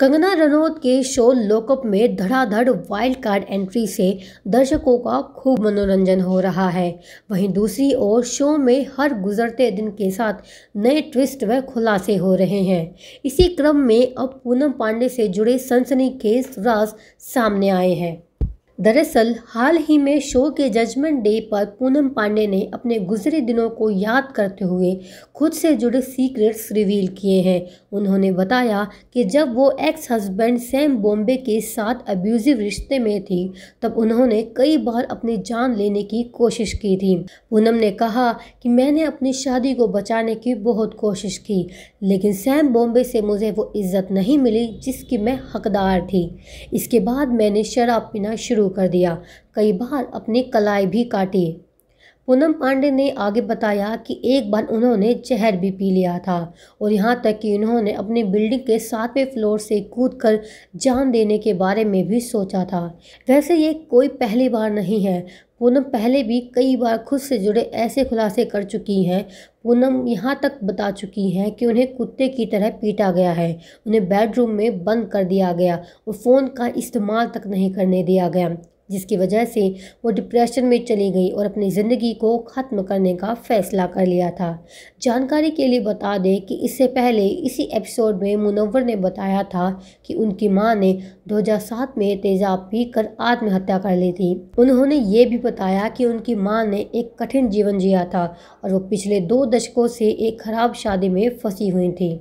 कंगना रनौत के show look up में धड़ाधड़ वाइल्ड कार्ड एंट्री से दर्शकों का खूब मनोरंजन हो रहा है। वहीं दूसरी ओर शो में हर गुजरते दिन के साथ नए ट्विस्ट व खुलासे हो रहे हैं। इसी क्रम में अब पूनम पांडे से जुड़े सनसनीखेज राज सामने आए हैं। दरअसल हाल ही में शो के जजमेंट डे पर पूनम पांडे ने अपने गुजरे दिनों को याद करते हुए खुद से जुड़े सीक्रेट्स रिवील किए हैं। उन्होंने बताया कि जब वो एक्स हस्बैंड सैम बॉम्बे के साथ अब्यूजिव रिश्ते में थी, तब उन्होंने कई बार अपनी जान लेने की कोशिश की थी। पूनम ने कहा कि मैंने अपनी शादी को बचाने की बहुत कोशिश की, लेकिन सैम बॉम्बे से मुझे वो इज्जत नहीं मिली जिसकी मैं हकदार थी। इसके बाद मैंने शराब पीना शुरू कर दिया, कई बार अपनी कलाई भी काटी। पूनम पांडे ने आगे बताया कि एक बार उन्होंने जहर भी पी लिया था और यहां तक कि उन्होंने अपनी बिल्डिंग के 7वें फ्लोर से कूदकर जान देने के बारे में भी सोचा था। वैसे ये कोई पहली बार नहीं है, पूनम पहले भी कई बार खुद से जुड़े ऐसे खुलासे कर चुकी हैं। पूनम यहाँ तक बता चुकी हैं कि उन्हें कुत्ते की तरह पीटा गया है, उन्हें बेडरूम में बंद कर दिया गया और फ़ोन का इस्तेमाल तक नहीं करने दिया गया, जिसकी वजह से वो डिप्रेशन में चली गई और अपनी ज़िंदगी को ख़त्म करने का फैसला कर लिया था। जानकारी के लिए बता दें कि इससे पहले इसी एपिसोड में मुनव्वर ने बताया था कि उनकी मां ने 2007 में तेजाब पीकर आत्महत्या कर ली थी। उन्होंने ये भी बताया कि उनकी मां ने एक कठिन जीवन जिया था और वो पिछले 2 दशकों से एक खराब शादी में फंसी हुई थी।